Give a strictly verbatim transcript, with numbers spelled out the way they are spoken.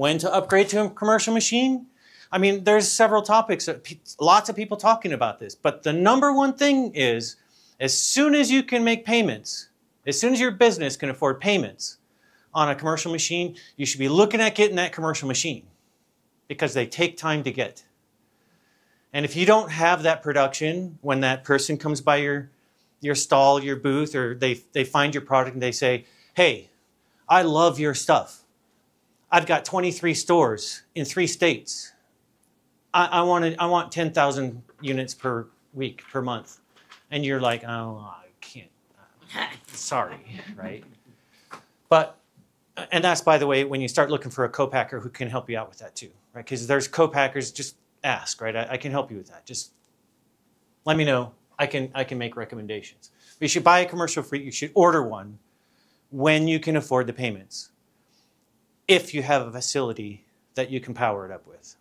when to upgrade to a commercial machine. I mean, there's several topics, lots of people talking about this, but the number one thing is, as soon as you can make payments, as soon as your business can afford payments on a commercial machine, you should be looking at getting that commercial machine because they take time to get. And if you don't have that production, when that person comes by your, your stall, your booth, or they, they find your product and they say, hey, I love your stuff. I've got twenty-three stores in three states. I, I, wanted, I want ten thousand units per week, per month. And you're like, oh, I can't, sorry, right? But, and that's, by the way, when you start looking for a co-packer who can help you out with that too, right? Because there's co-packers, just ask, right? I, I can help you with that. Just let me know. I can, I can make recommendations. But you should buy a commercial free, you should order one when you can afford the payments, if you have a facility that you can power it up with.